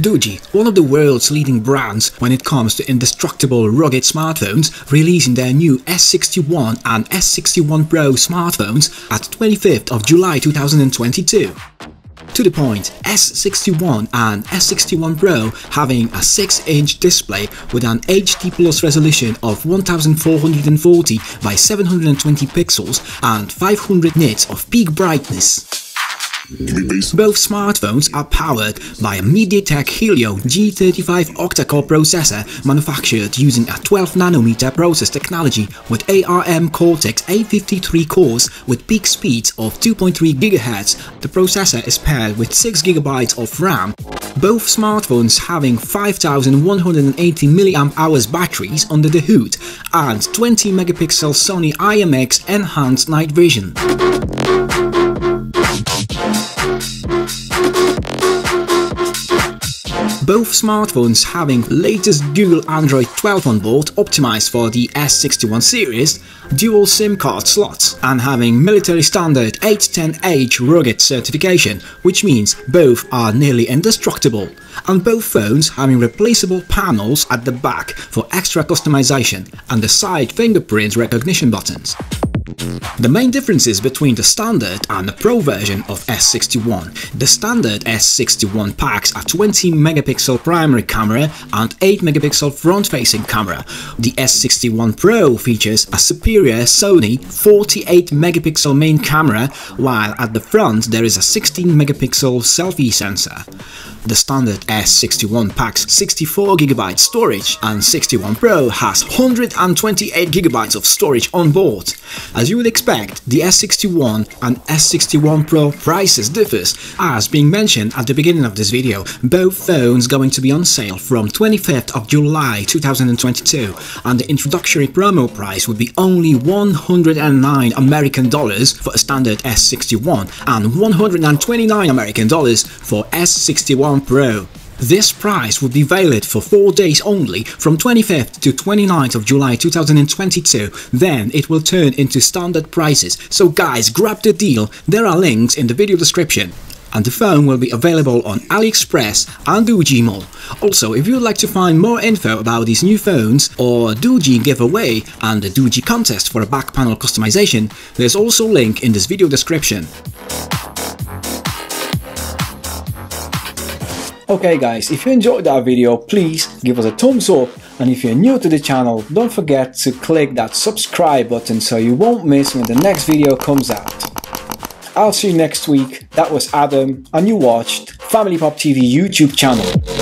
Doogee, one of the world's leading brands when it comes to indestructible rugged smartphones, releasing their new S61 and S61 Pro smartphones at 25th of July 2022. To the point, S61 and S61 Pro having a 6-inch display with an HD+ resolution of 1440 by 720 pixels and 500 nits of peak brightness. Both smartphones are powered by a MediaTek Helio G35 octa-core processor manufactured using a 12nm process technology with ARM Cortex-A53 cores with peak speeds of 2.3 GHz. The processor is paired with 6GB of RAM. Both smartphones having 5180 mAh batteries under the hood and 20MP Sony IMX enhanced night vision. Both smartphones having latest Google Android 12 on board, optimized for the S61 series, dual SIM card slots, and having military standard 810H rugged certification, which means both are nearly indestructible, and both phones having replaceable panels at the back for extra customization and the side fingerprint recognition buttons. The main differences between the standard and the Pro version of S61. The standard S61 packs a 20MP primary camera and 8MP front-facing camera. The S61 Pro features a superior Sony 48MP main camera, while at the front there is a 16MP selfie sensor. The standard S61 packs 64GB storage and 61 Pro has 128GB of storage on board. As you would expect, the S61 and S61 Pro prices differs. As being mentioned at the beginning of this video, both phones going to be on sale from 25th of July 2022, and the introductory promo price would be only $109 for a standard S61 and $129 for S61 Pro. This price would be valid for 4 days only, from 25th to 29th of July 2022, then it will turn into standard prices, so guys, grab the deal, there are links in the video description. And the phone will be available on AliExpress and Doogee Mall. Also, if you would like to find more info about these new phones or Doogee giveaway and the Doogee contest for a back panel customization, there's also a link in this video description. Okay guys, if you enjoyed that video, please give us a thumbs up, and if you're new to the channel, don't forget to click that subscribe button so you won't miss when the next video comes out. I'll see you next week. That was Adam, and you watched Family Pop TV YouTube channel.